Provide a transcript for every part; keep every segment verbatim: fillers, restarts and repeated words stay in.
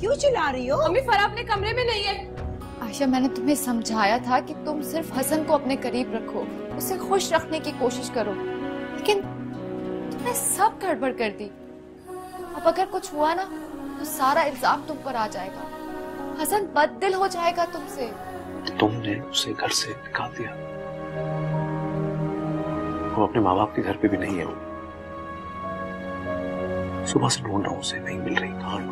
क्यों चिल्ला रही हो? मम्मी फराह अपने कमरे में नहीं है। आयशा मैंने तुम्हें समझाया था कि तुम सिर्फ हसन को अपने करीब रखो, उसे खुश रखने की कोशिश करो, लेकिन तुमने सब गड़बड़ कर दी। अब अगर कुछ हुआ ना तो सारा इल्जाम तुम पर आ जाएगा, हसन बददिल हो जाएगा तुमसे। तुमने उसे घर से निकाल दिया, वो अपने माँ बाप के घर पे भी नहीं है। वो सुबह से ढूंढ रहा हूँ, उसे नहीं मिल रही। कहाँ?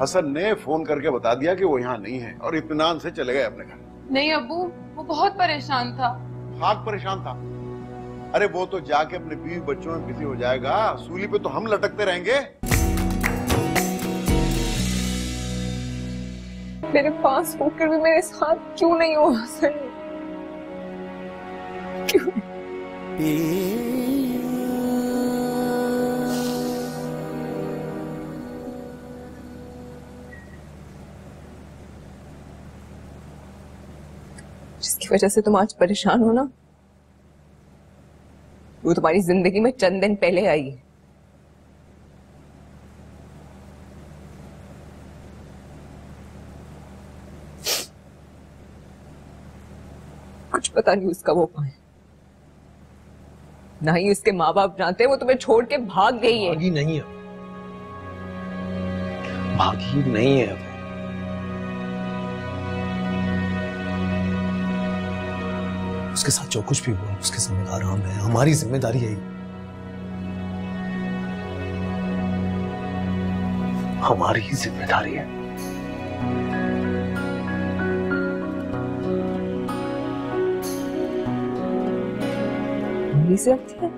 हसन ने फोन करके बता दिया कि वो यहाँ नहीं है और इत्मीनान से चले गए अपने घर। नहीं अबू, वो बहुत परेशान था। हाथ परेशान था? अरे वो तो जाके अपने बीवी बच्चों में बिजी हो जाएगा, सूली पे तो हम लटकते रहेंगे। मेरे पास होकर भी मेरे साथ क्यों नहीं हो हसन? क्यों? जिसकी वजह से तुम आज परेशान हो ना, वो तुम्हारी जिंदगी में चंद दिन पहले आई है। कुछ पता नहीं उसका वो कहाँ है, ना ही उसके माँ बाप जानते। वो तुम्हें छोड़ के भाग गई है। भागी नहीं है, भागी नहीं है। उसके साथ जो कुछ भी हुआ उसके जिम्मेदार हम हैं, हमारी जिम्मेदारी है। हमारी ही जिम्मेदारी है। मेरी गलती है,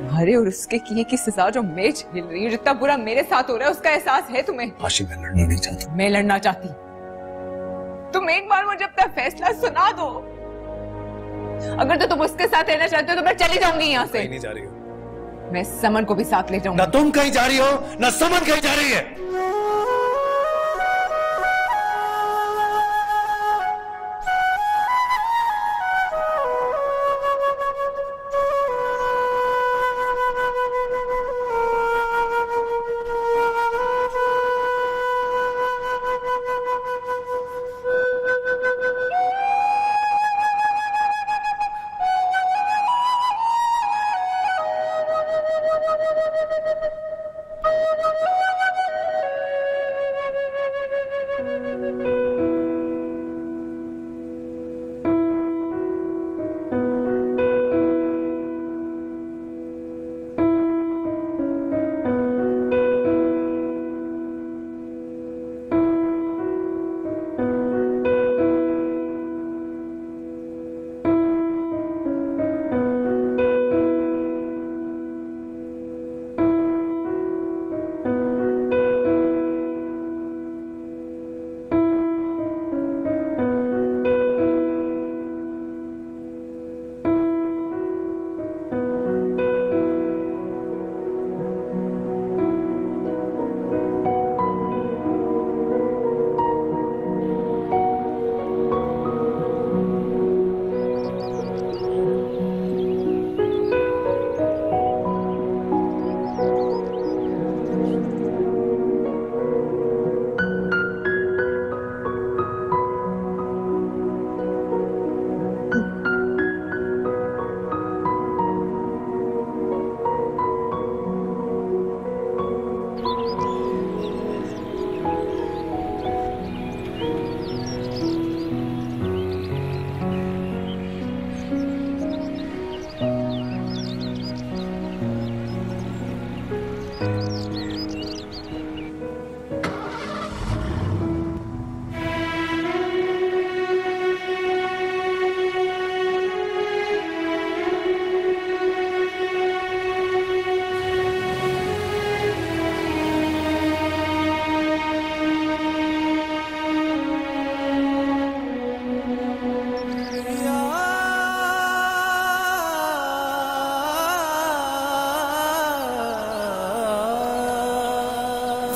तुम्हारे और उसके किए की सजा जो मैं झेल रही हूँ, जितना बुरा मेरे साथ हो रहा है उसका एहसास है तुम्हें? आशी मैं लड़ना नहीं चाहती। मैं लड़ना चाहती। तुम एक बार मुझे अपना फैसला सुना दो। अगर तो तुम उसके साथ रहना चाहते हो तो मैं चली जाऊंगी यहाँ से। नहीं जा रही हो। मैं समन को भी साथ ले जाऊंगी। ना तुम कहीं जा रही हो ना समन कहीं जा रही है।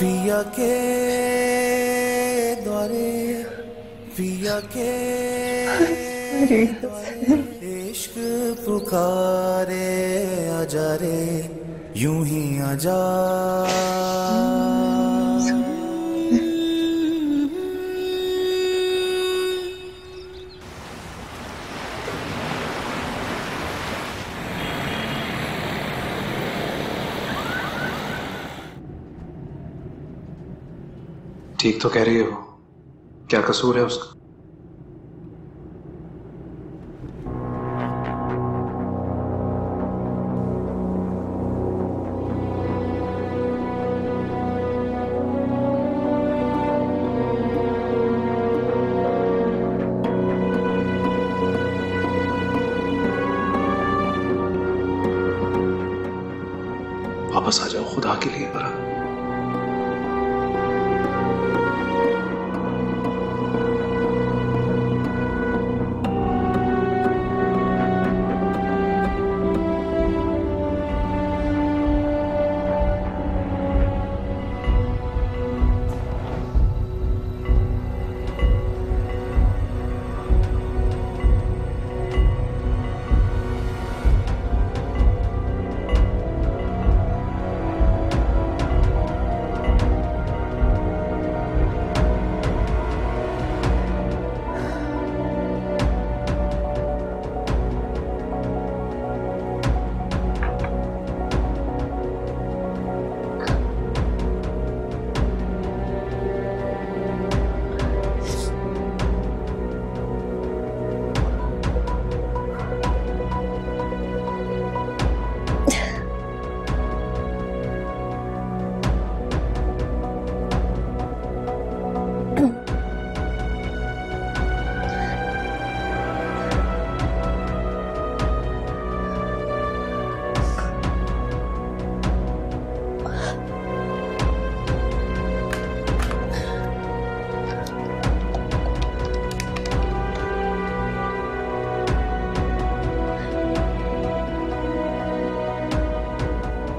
पिया के द्वारे पिया के इश्क पुकारे आजा रे यूं ही आजा ठीक तो कह रही है वो, क्या कसूर है उसका? वापस आ जाओ खुदा के लिए बरा।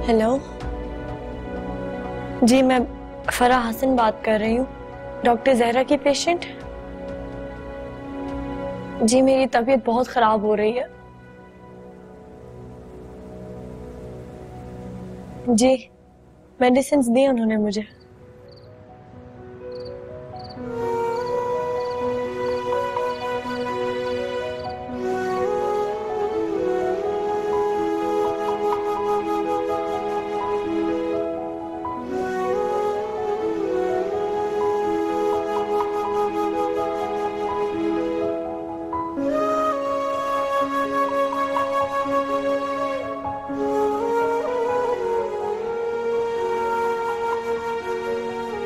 हेलो जी, मैं फरा हसन बात कर रही हूँ, डॉक्टर जहरा की पेशेंट। जी मेरी तबीयत बहुत खराब हो रही है। जी मेडिसिन्स दी उन्होंने मुझे।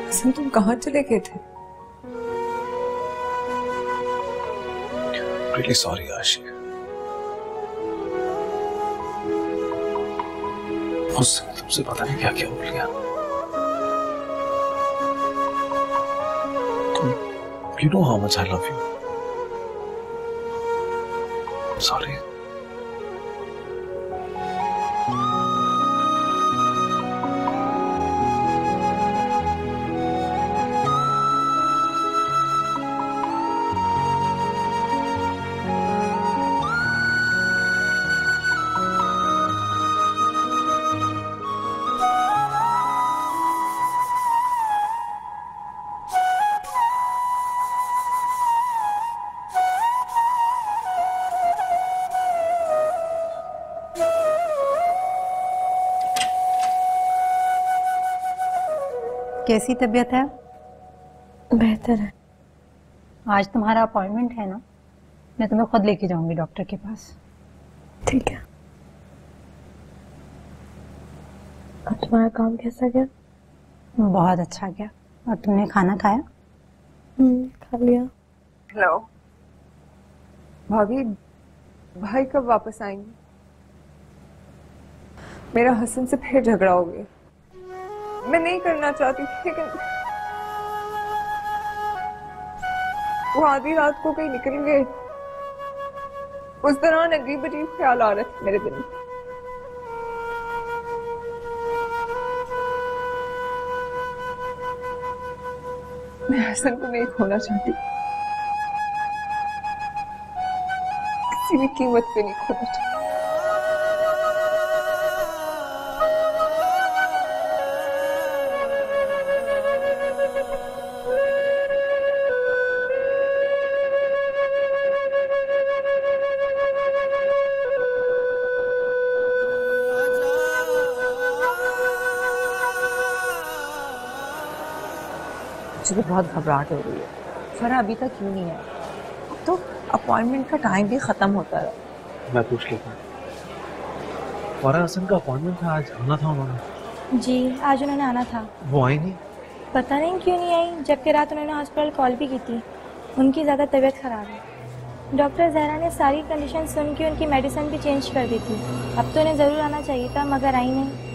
हसन, तुम कहाँ चले गए थे? Really sorry आशी, उस समय तुमसे पता नहीं क्या क्या बोल गया। तुम you know how much I love you. I'm sorry. कैसी तबीयत है? बेहतर है। आज तुम्हारा अपॉइंटमेंट है ना, मैं तुम्हें खुद लेके जाऊंगी डॉक्टर के पास। ठीक है। और तुम्हारा काम कैसा गया? बहुत अच्छा गया। और तुमने खाना खाया? हम्म, खा लिया। हेलो भाभी, भाई कब वापस आएंगे? मेरा हसन से फिर झगड़ा हो गया। मैं नहीं करना चाहती थी, लेकिन वो आधी रात को कहीं निकल गए। उस दौरान अजीब अजीब ख्याल आ रहे थे मेरे दिल में। मैं हसन को नहीं खोना चाहती, किसी भी कीमत पे नहीं खोना चाहती। मुझे तो बहुत घबराहट हो रही है। ज़रा अभी तक क्यों नहीं है? अब तो अपॉइंटमेंट का टाइम भी ख़त्म होता है। मैं पूछ लेता हूँ, फौरन हसन का अपॉइंटमेंट था, आज आना था उन्होंने। जी आज उन्होंने आना था। वो आई नहीं, पता नहीं क्यों नहीं आई, जबकि रात उन्होंने हॉस्पिटल कॉल भी की थी। उनकी ज़्यादा तबीयत ख़राब है। डॉक्टर जहरा ने सारी कंडीशन सुन के उनकी मेडिसिन भी चेंज कर दी थी। अब तो उन्हें ज़रूर आना चाहिए था, मगर आई नहीं।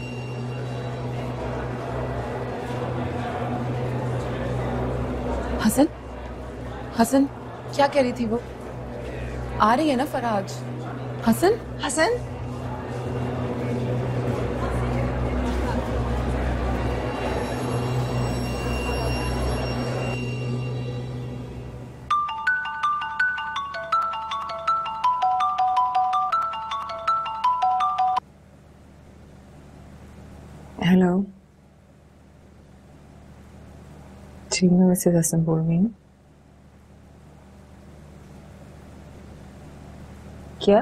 हसन, हसन क्या कह रही थी वो? आ रही है ना फराज? हसन, हसन हेलो जी, मैं वैसे हसन बोल रही हूँ। क्या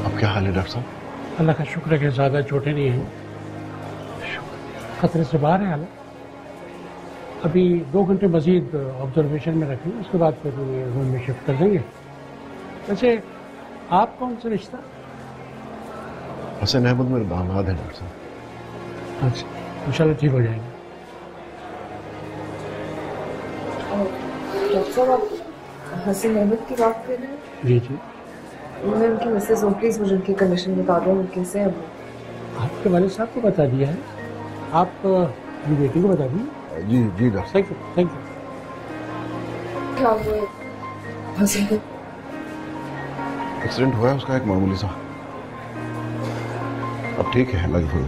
अब क्या हाल है डॉक्टर साहब? अल्लाह का शुक्र है कि ज्यादा चोटें नहीं हैं, खतरे से बाहर है हालत। अभी दो घंटे मजीद ऑब्जर्वेशन में रखेंगे, उसके बाद फिर रूम में शिफ्ट कर देंगे। वैसे आप कौन सा रिश्ता? हसन अहमद मेरे दामाद हैं डॉक्टर साहब। अच्छा, इंशाल्लाह ठीक हो जाएंगे। डॉक्टर साहब आप हसन अहमद की बात कर रहे हैं? जी जी, मैं उनकी मिसेस ओके, मुझे उनकी कंडीशन बता रहा हूँ। कैसे हैं वो? आपके वाले साहब को बता दिया है, आप अपनी बेटी को बता दिए? जी जी doctor, thank you thank you. क्या हुआ हसन को? एक्सीडेंट हुआ है उसका, एक मामूली सा। अब ठीक है लगभग।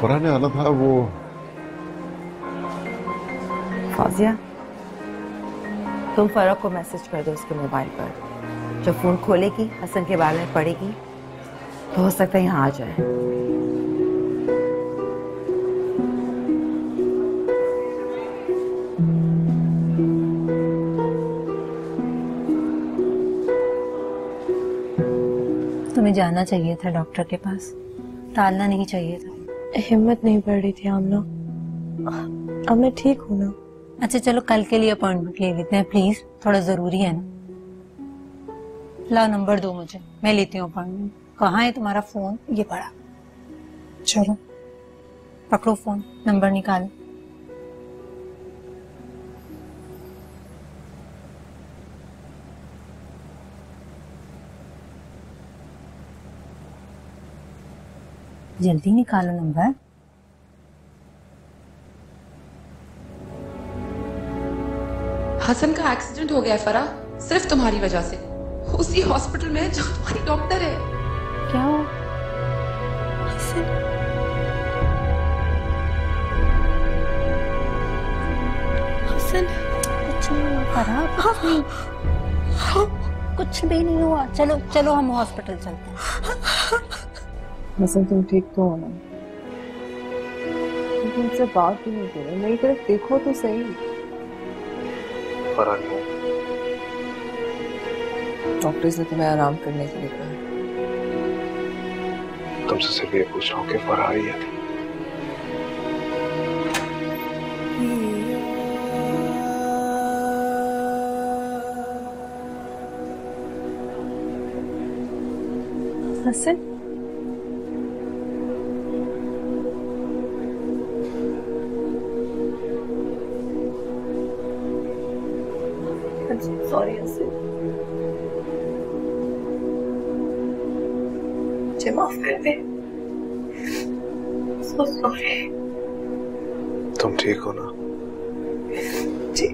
फरहान आना था वो। फाजिया तुम फरहान को मैसेज कर दो उसके मोबाइल पर। जब फोन खोलेगी हसन के बारे में पढ़ेगी तो हो सकता है यहाँ आ जाए। जाना चाहिए था डॉक्टर के पास, टालना नहीं चाहिए था। हिम्मत नहीं पड़ रही थी आमना, अब मैं ठीक हूँ ना। अच्छा चलो कल के लिए अपॉइंटमेंट ले लेते हैं प्लीज, थोड़ा जरूरी है ना। ला नंबर दो मुझे, मैं लेती हूँ अपॉइंटमेंट। कहाँ है तुम्हारा फोन? ये पड़ा, चलो पकड़ो फोन, नंबर निकालो। जल्दी निकालो नंबर। हसन का एक्सीडेंट हो गया फरा, सिर्फ तुम्हारी वजह से। उसी हॉस्पिटल में जहाँ तुम्हारी डॉक्टर है। क्या हो? हसन, कुछ नहीं हुआ फरा, कुछ नहीं, कुछ भी नहीं हुआ। चलो चलो हम हॉस्पिटल चलते हैं। हसन तुम ठीक तो हो ना? तुमसे बात भी नहीं कर रही, मेरी तरफ देखो तो सही। डॉक्टर्स ने तुम्हें आराम करने के लिए कहा। तुमसे सिर्फ ये पूछ रहा हूँ कि फरारी है। हसन सॉरी, मुझे माफ कर दे। so sorry. तुम ठीक हो ना? जी।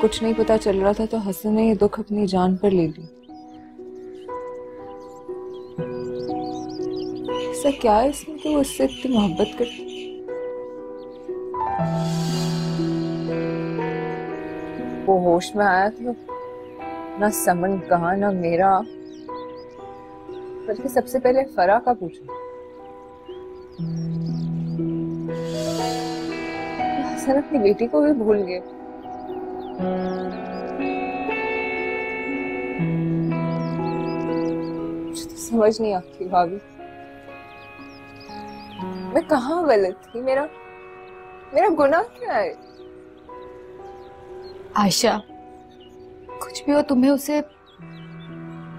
कुछ नहीं पता चल रहा था तो हसन ने ये दुख अपनी जान पर ले ली। ऐसा क्या है इसमें कि वो उससे इतनी मोहब्बत करती। वो होश में आया तो ना समन कहा ना मेरा, बल्कि सबसे पहले फरा का पूछा। हसन अपनी बेटी को भी भूल गए। मुझे तो समझ नहीं आती भाभी, मैं कहाँ गलत थी, मेरा मेरा गुनाह क्या है? आयशा, कुछ भी हो तुम्हें उसे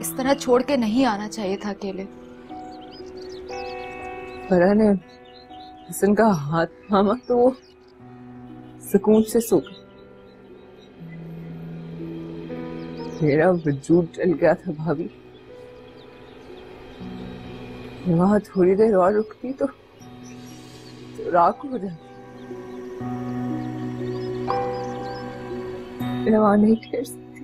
इस तरह छोड़ के नहीं आना चाहिए था अकेले। फरा ने हसन का हाथ थामा तो वो सुकून से सो गई। मेरा वजूद जल गया था भाभी। वहां थोड़ी देर और रुकती तो, तो राख हो जाती। रवा नहीं ठहर सकती।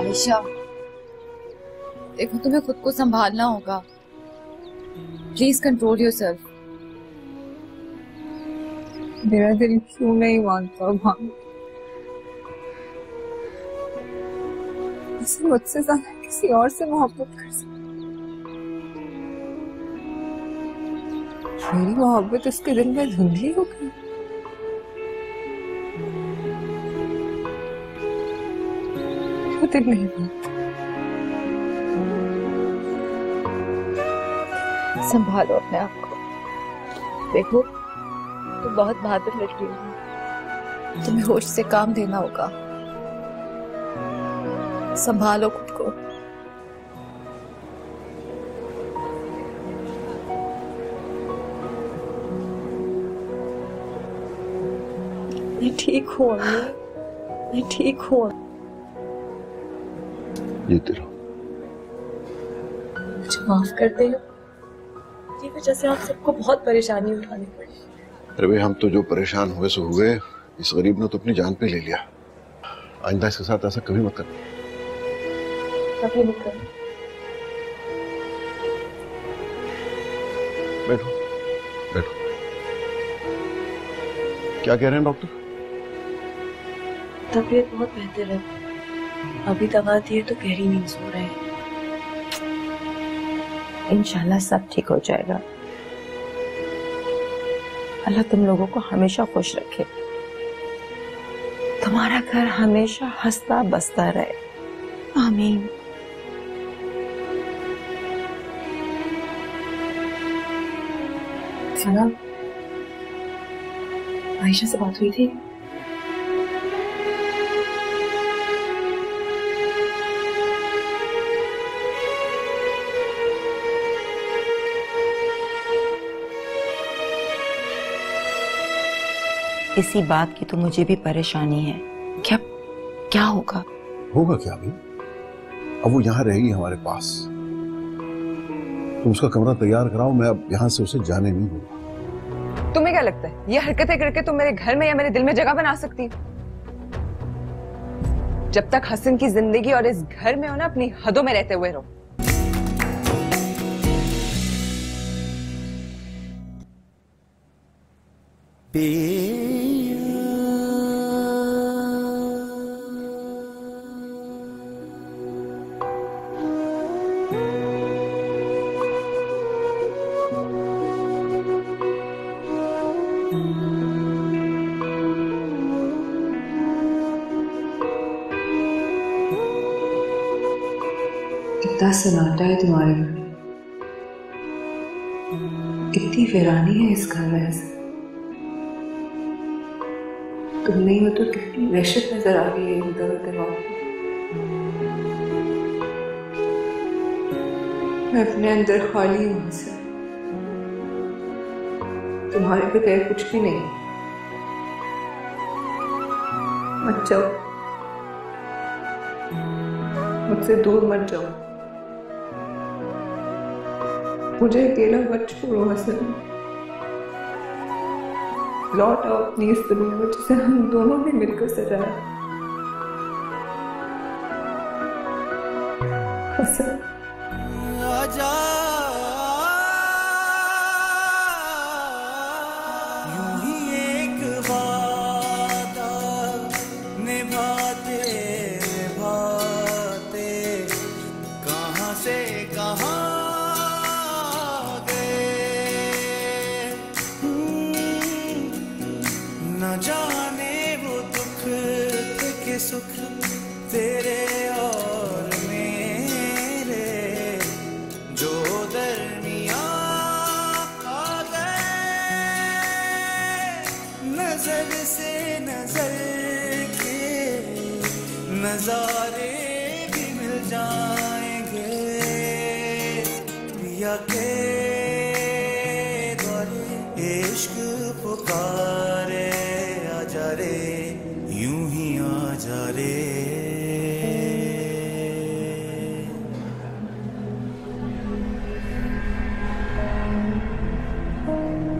आयशा देखो, तुम्हें खुद को संभालना होगा। Please control yourself. मेरा दिल क्यों नहीं मानता भाभी, इसे मुझसे ज्यादा किसी और से मोहब्बत कर सकती। मेरी मोहब्बत उसके दिल में धुंधली हो गई। वो दिल नहीं मानता। संभालो अपने आप को। देखो तुम बहुत बहादुर लड़की हो, तुम्हें होश से काम देना होगा। संभालो खुद को। ठीक हो मैं ठीक हो। ये तेरा मुझे माफ कर दे, ये वजह से आप सबको बहुत परेशानी उठानी पड़ी। अरे हम तो जो परेशान हुए सो हुए, इस गरीब ने तो अपनी जान पे ले लिया। आइंदा इसके साथ ऐसा कभी मत करना। कभी मत करना। बैठो बैठो। क्या कह रहे हैं डॉक्टर? तबीयत बहुत बेहतर है, अभी दवा दी है तो गहरी नींद सो रहे हैं। इंशाल्लाह सब ठीक हो जाएगा। अल्लाह तुम लोगों को हमेशा खुश रखे, तुम्हारा घर हमेशा हंसता बसता रहे। आमीन। सलाम, आयशा से बात हुई थी? इसी बात की तो मुझे भी परेशानी है। क्या क्या होगा? होगा क्या भी? अब वो यहाँ रहेगी हमारे पास। तुम उसका कमरा तैयार कराओ, मैं अब यहाँ से उसे जाने नहीं दूंगा। तुम्हें क्या लगता है ये हरकतें करके तुम मेरे घर में या मेरे दिल में जगह बना सकती हो? जब तक हसन की जिंदगी और इस घर में हो ना, अपनी हदों में रहते हुए रहो। इतना सन्नाटा है तुम्हारे घर में, इतनी वीरानी है इस घर में। तुम नहीं हो तो कितनी दहशत नजर आ रही है इधर उधर। मैं अपने अंदर खाली हूँ, तुम्हारे बगैर कुछ भी नहीं। मत जाओ मुझसे, दूर मत जाओ, मुझे अकेला मत छोड़ो हसन। लौट आओ अपनी इस दुनिया में जिसे हम दोनों ने मिलकर सजाया। हसन।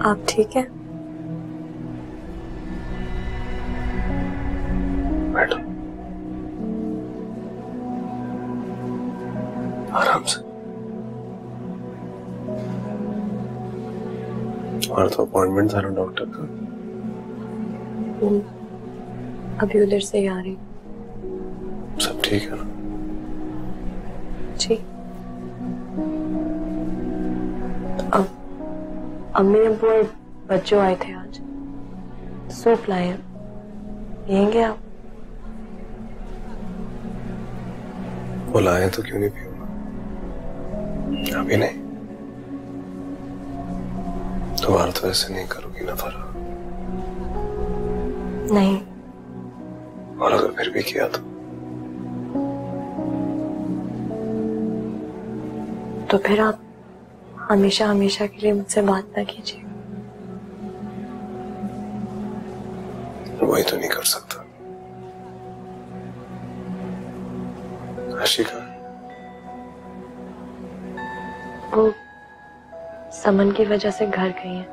आप ठीक है? बैठो आराम से। और तो अपॉइंटमेंट था डॉक्टर का? अभी उधर से ही आ रही। सब ठीक है ना? जी। अम्मी अबू और बच्चों आए थे, आज सूप लाए हैं, पियेंगे आप? वो लाए तो क्यों नहीं पियूंगा? अभी नहीं, दोबारा तो ऐसे नहीं करूंगी ना फरा। नहीं, और अगर फिर भी किया तो तो फिर आप हमेशा हमेशा के लिए मुझसे बात ना कीजिए। वही तो नहीं कर सकता। आशिका वो समन की वजह से घर गई है।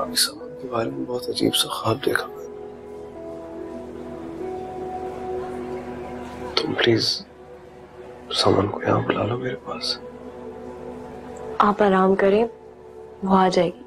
अभी समन के बारे में बहुत अजीब सा ख्वाब देखा मैंने। तुम प्लीज समन को यहाँ बुला लो मेरे पास। आप आराम करें, वो आ जाएगी।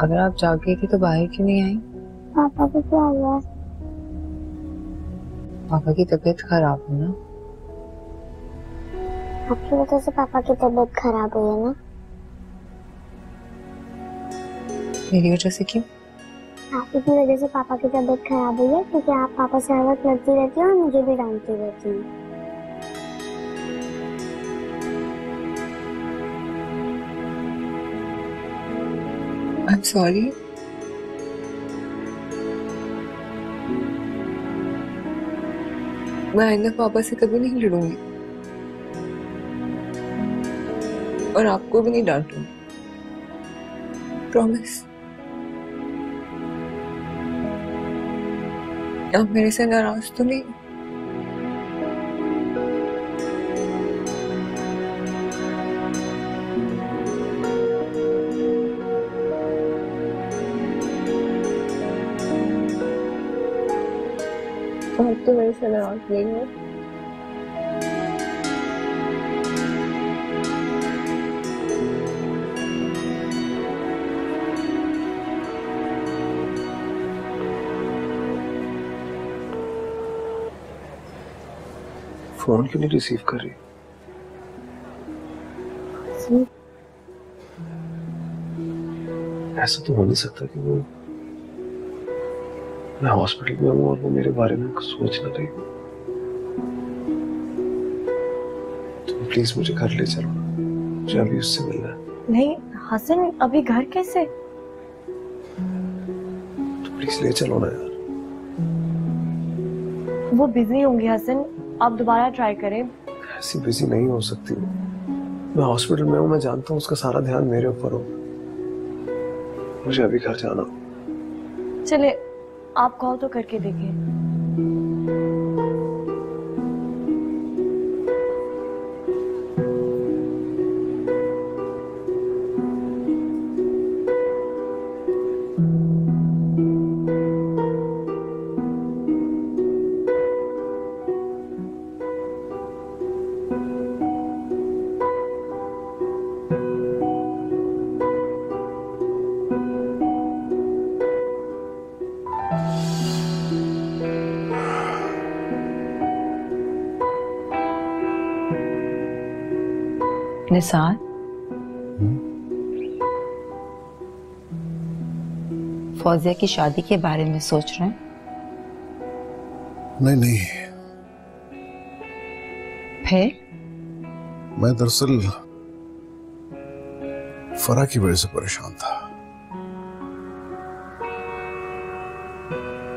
अगर आप जाग गई थी तो बाहर क्यों नहीं आई? पापा को क्या हुआ? पापा की तबीयत खराब है ना? आपकी वजह से पापा की तबीयत खराब हुई है ना? मेरी वजह से क्यों? आपकी वजह से पापा की तबीयत खराब हुई है क्योंकि आप पापा से हर वक्त लड़ती रहती हो और मुझे भी डांटती रहती हो। I am sorry. मैं आइंदा पापा से कभी नहीं लड़ूंगी और आपको भी नहीं डांटूंगी, प्रॉमिस। आप मेरे से नाराज तो नहीं? तो मेरे से नाराज नहीं हो? फोन क्यों नहीं रिसीव कर रही? ऐसा तो हो नहीं सकता कि वो, मैं हॉस्पिटल में हूँ और वो मेरे बारे में कुछ सोच ना रही हो। तुम प्लीज मुझे घर ले चलो, मुझे अभी उससे मिलना है। नहीं हसन, अभी घर कैसे? तुम प्लीज ले चलो ना यार। वो बिजी होंगी हसन, आप दोबारा ट्राई करें। ऐसी बिजी नहीं हो सकती। मैं हॉस्पिटल में हूँ, मैं जानता हूँ उसका सारा ध्यान मेरे ऊपर हो। मुझे अभी घर जाना हो। चले आप कॉल तो करके देखिए। निसार, फौजिया की शादी के बारे में सोच रहे हैं? नहीं नहीं। फिर? मैं दरअसल फरा की वजह से परेशान था।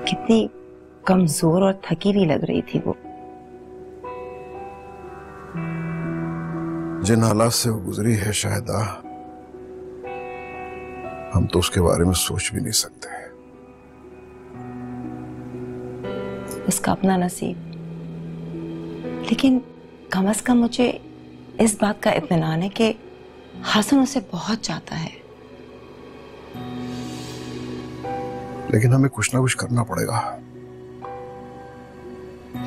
कितनी कमजोर और थकी भी लग रही थी वो। जिन हालात से वो गुजरी है शायद हम तो उसके बारे में सोच भी नहीं सकते। उसका अपना नसीब। लेकिन कम से कम मुझे इस बात का इत्मीनान है कि हसन उसे बहुत चाहता है। लेकिन हमें कुछ ना कुछ करना पड़ेगा।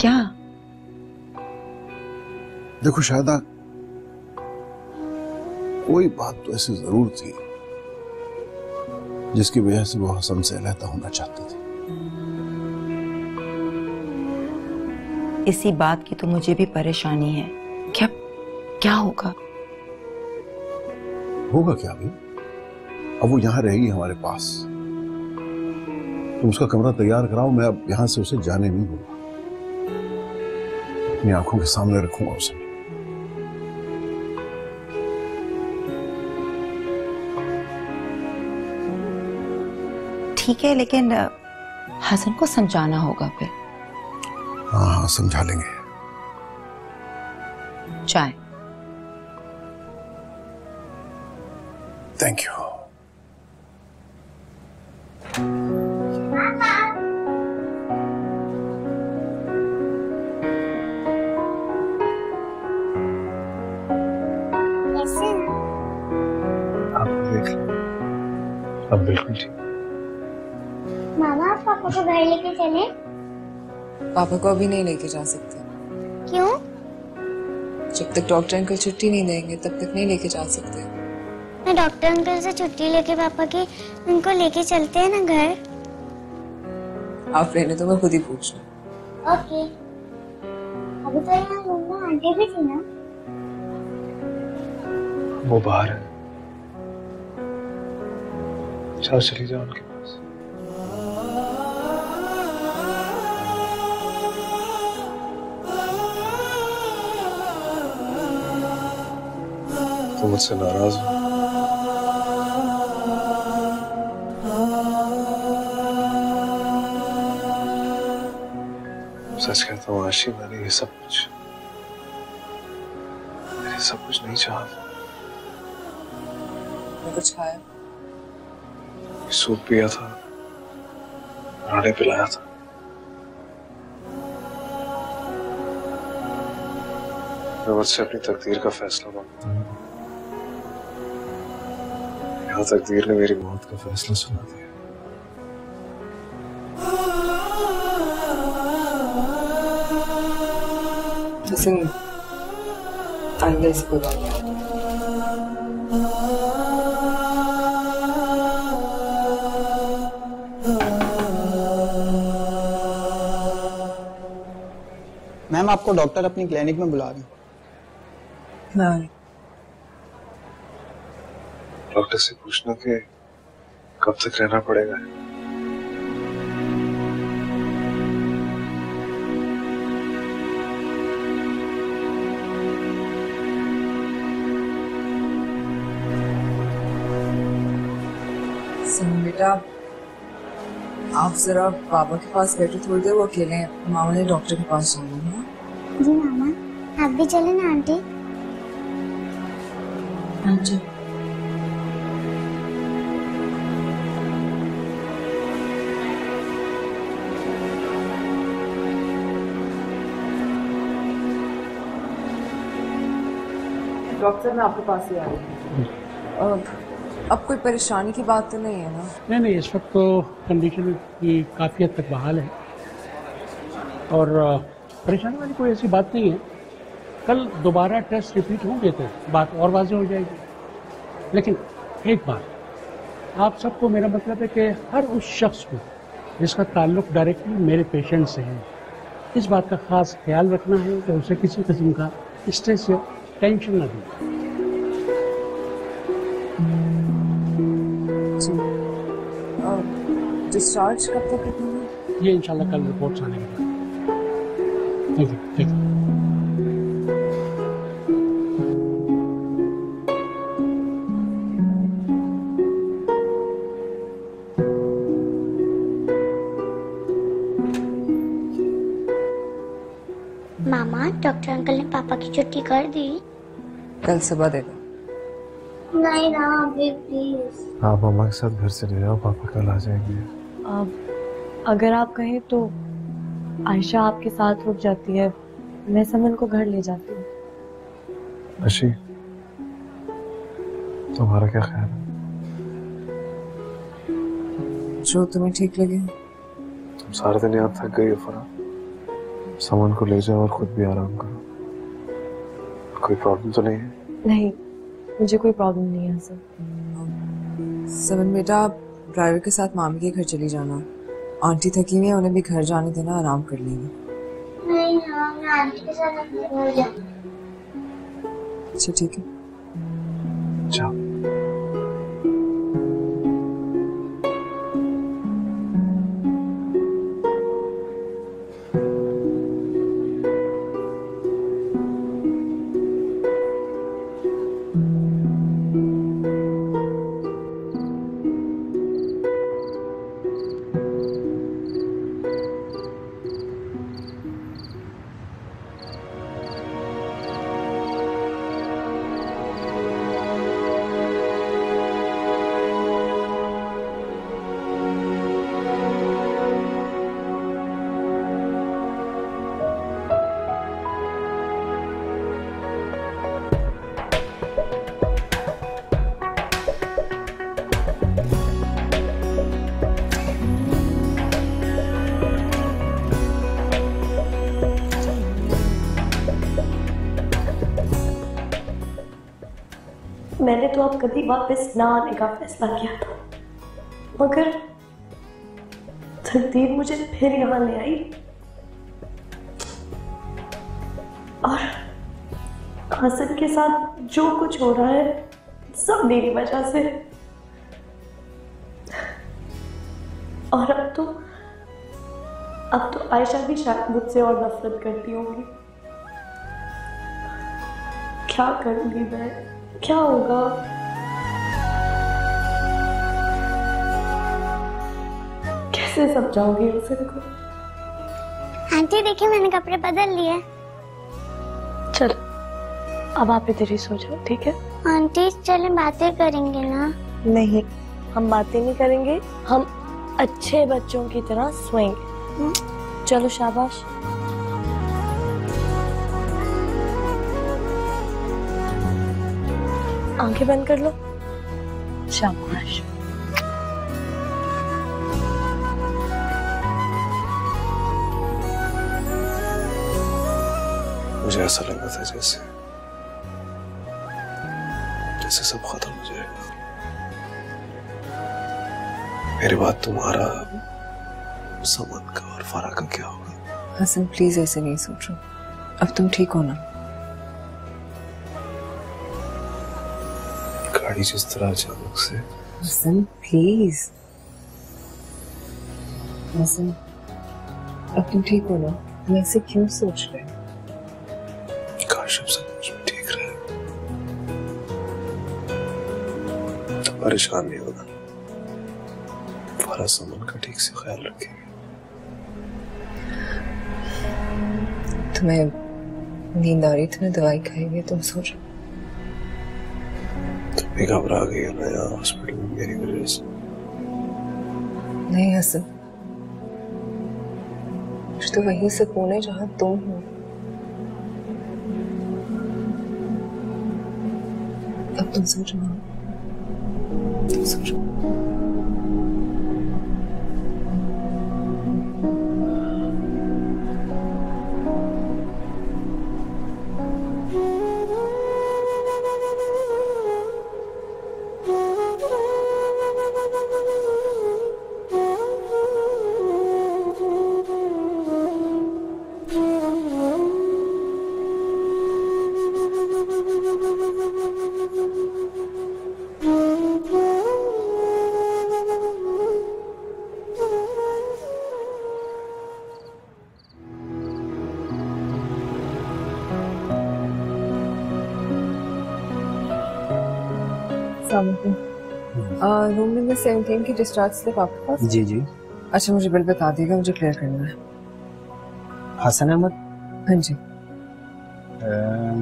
क्या? देखो शायद कोई बात तो ऐसी जरूर थी जिसकी वजह से वो हसन से अलहदा होना चाहती थी। इसी बात की तो मुझे भी परेशानी है। क्या क्या होगा? होगा क्या भी? अब वो यहाँ रहेगी हमारे पास। तुम उसका कमरा तैयार कराओ, मैं अब यहाँ से उसे जाने नहीं दूंगा। अपनी आंखों के सामने रखूंगा उसे। ठीक है, लेकिन हसन को समझाना होगा फिर। हाँ हाँ समझा लेंगे। चाय। Thank you. आप देख लो अब बिल्कुल ठीक। पापा को घर लेके चले? पापा को अभी नहीं लेके जा सकते। क्यों? जब तक डॉक्टर अंकल छुट्टी नहीं देंगे तब तक नहीं लेके जा सकते। मैं डॉक्टर अंकल से छुट्टी लेके पापा की उनको लेके चलते हैं ना घर। आप रहने तो मैं खुद ही पूछ लूँ। ओके। अभी तो यहाँ घूमना आंटी भी थी ना? वो बाहर है। चलो चली जाओ उनके। तुम मुझसे नाराज हो? सच कहता हूँ आशी, मैंने ये सब कुछ मैंने सब कुछ नहीं चाहा। मैं कुछ खाया, सूप पिया था, पराठे पिलाया था। मैं मुझसे अपनी तकदीर का फैसला मांगता हूँ। तकदीर ने मेरी मौत का फैसला सुना दिया। आइंदा ऐसी कोई बात नहीं। मैम आपको डॉक्टर अपनी क्लिनिक में बुला रहे हैं। डॉक्टर से पूछना कि कब तक रहना पड़ेगा। सुन बेटा, आप जरा बाबा के पास बैठो थोड़ी देर, वो अकेले हैं। मामा ने डॉक्टर के पास जाना है। जी मामा, आप भी चले ना आंटी। आंटी डॉक्टर मैं आपके पास ही आ रही हूँ। अब कोई परेशानी की बात तो नहीं है ना? नहीं नहीं, इस वक्त तो कंडीशन की काफ़ी हद तक बहाल है और परेशानी वाली कोई ऐसी बात नहीं है। कल दोबारा टेस्ट रिपीट होंगे तो बात और वाज़ेह हो जाएगी। लेकिन एक बात आप सबको, मेरा मतलब है कि हर उस शख्स को जिसका ताल्लुक डायरेक्टली मेरे पेशेंट से है, इस बात का ख़ास ख्याल रखना है कि उसे किसी किस्म का स्ट्रेस या टेंशन ना दें। डिस्चार्ज कब तक है? ये इंशाल्लाह कल रिपोर्ट्स आने के बाद। ठीक है, ठीक है। डॉक्टर अंकल ने पापा की छुट्टी कर दी, कल सुबह दे दो। नहीं ना अभी प्लीज। आप मामा के साथ घर से ले जाओ, पापा कल आ जाएंगे। अब अगर आप कहें तो आयशा आपके साथ रुक जाती है, मैं समन को घर ले जाती हूँ। अशी, तुम्हारा क्या ख्याल है? जो तुम्हें ठीक लगे। तुम सारे दिन यहाँ थक गई हो फराह, सामान को ले जाओ और खुद भी आराम करो। कोई प्रॉब्लम तो नहीं है? नहीं, मुझे कोई प्रॉब्लम नहीं है सर। समन बेटा, आप ड्राइवर के साथ मामी के घर चली जाना। आंटी थकी हुई है, उन्हें भी घर जाने देना, आराम कर लेंगे। नहीं हाँ, मैं आंटी के साथ अपने घर जाऊंगी। अच्छा ठीक है, जाओ। मैंने तो आप कभी वापस ना आने का फैसला किया था, मगर तकदीर मुझे फिर यहाँ ले आई और हसन के साथ जो कुछ हो रहा है सब मेरी वजह से। और अब तो अब तो आयशा भी शायद मुझसे और नफरत करती होगी। क्या करूंगी मैं, क्या होगा? कैसे समझाओगी उसे? आंटी देखिए मैंने कपड़े बदल लिए। चल अब आप इधर ही सो जाओ, ठीक है? आंटी चलें बातें करेंगे ना। नहीं, हम बातें नहीं करेंगे, हम अच्छे बच्चों की तरह सोएंगे। चलो शाबाश। आंखें बंद कर लो। शाबाश। मुझे ऐसा लग रहा था जैसे जैसे सब खत्म हो जाएगा। मेरे बाद तुम्हारा, समन का और फराह का क्या होगा? हसन प्लीज ऐसे नहीं सोचो, अब तुम ठीक हो ना? जिस तरह अचानक से। हसन प्लीज। हसन अब तुम ठीक हो ना? तुम ऐसे क्यों सोच रहे? काश अब सब कुछ ठीक रहे, तो परेशान नहीं होगा। फराह समन का ठीक से ख्याल रखेगा। तुम्हें नींद आ रही, तुमने दवाई खाई है, तुम सो जाओ। घबरा गई हो ना यार हॉस्पिटल में मेरी वजह से? नहीं हसन, मुझे तो वही सुकून है जहाँ तुम हो। अब तुम सो जाओ, तुम सो जाओ। रूम नंबर सेवनटीन की डिस्चार्ज स्लिप आपके पास? जी जी। अच्छा मुझे बिल बता दीजिएगा, मुझे क्लियर करना है। हसन अहमद? हाँ जी।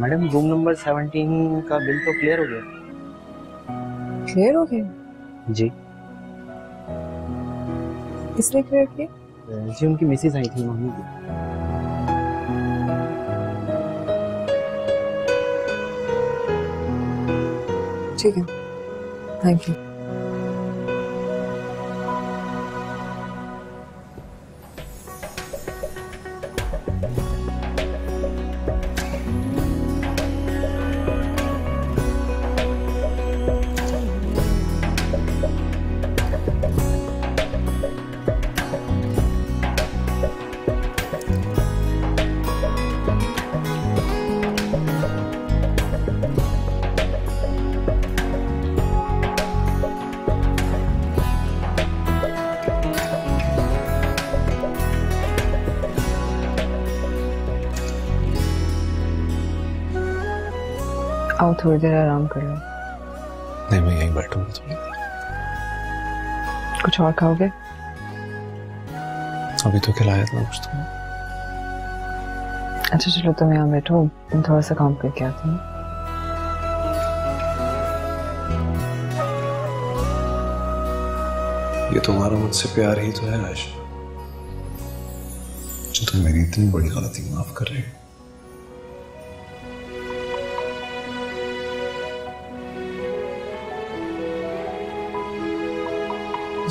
मैडम रूम नंबर सेवनटीन का बिल तो क्लियर हो गया। क्लियर हो गया? जी। किसने क्लियर किया? जी उनकी मिसेज आई थी मम्मी की। ठीक है, थैंक यू। आओ थोड़ी देर आराम कर लो। नहीं मैं यहीं बैठूंगा थोड़ी देर। कुछ और खाओगे? अभी तो खिलाया था कुछ तो। अच्छा चलो तुम यहाँ बैठो, तुम थोड़ा सा काम करके आती हूँ। ये तुम्हारा मुझसे प्यार ही तो है आयशा, जो तुम मेरी इतनी बड़ी गलती माफ कर रहे हो।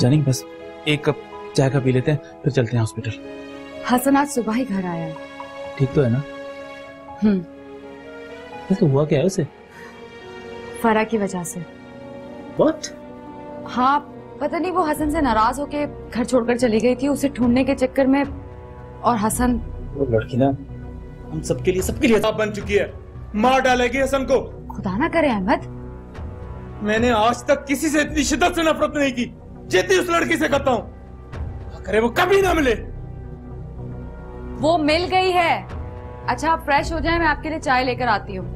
जानी बस एक कप चाय का पी लेते हैं फिर चलते हैं हॉस्पिटल। हसन आज सुबह ही घर आया। ठीक तो है ना? हम्म। वैसे हुआ क्या है उसे? फरा की वजह से। What? हाँ पता नहीं, वो हसन से नाराज होके घर छोड़कर चली गई थी उसे ढूंढने के चक्कर में, और हसन वो लड़की ना हम सबके लिए सबके लिए बन चुकी है, मार डालेगी हसन को। खुदा ना करे अहमद, मैंने आज तक किसी से इतनी शिद्दत से नफरत नहीं की जितनी उस लड़की से करता हूँ। अरे वो कभी ना मिले। वो मिल गई है। अच्छा आप फ्रेश हो जाएं, मैं आपके लिए चाय लेकर आती हूँ।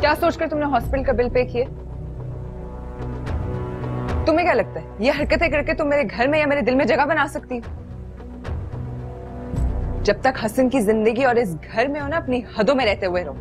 क्या सोचकर तुमने हॉस्पिटल का बिल पे किए? तुम्हें क्या लगता है ये हरकतें करके तुम मेरे घर में या मेरे दिल में जगह बना सकती हो? जब तक हसन की जिंदगी और इस घर में हो ना, अपनी हदों में रहते हुए रहो।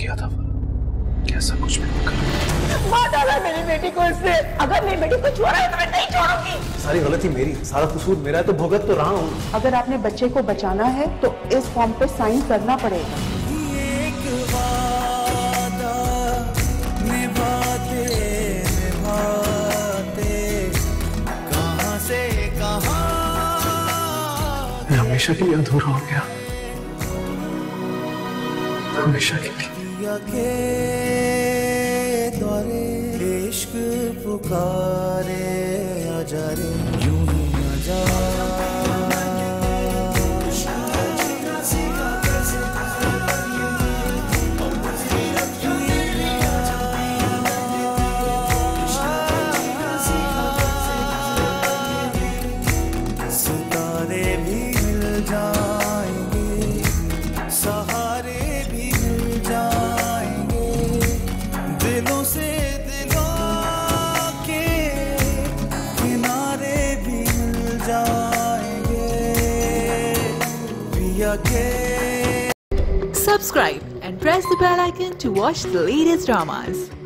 क्या था कैसा कुछ भी कर। मेरी बेटी को इसने, अगर मेरी बेटी को छोड़ा है तो मैं नहीं छोड़ूंगी। सारी गलती मेरी, सारा कसूर मेरा है, तो भुगत तो रहा हूँ। अगर आपने बच्चे को बचाना है तो इस फॉर्म पे साइन करना पड़ेगा। मैं हमेशा के लिए अधूरा हो गया, हमेशा के लिए। के दौरे इश्क पुकारे आजा रे यूं ही आजा। जाएंगे, सहारे भी मिल जाएंगे, दिलों से दिलों के किनारे भी मिल जाएंगे। पिया के Subscribe and press the bell icon to watch the latest dramas.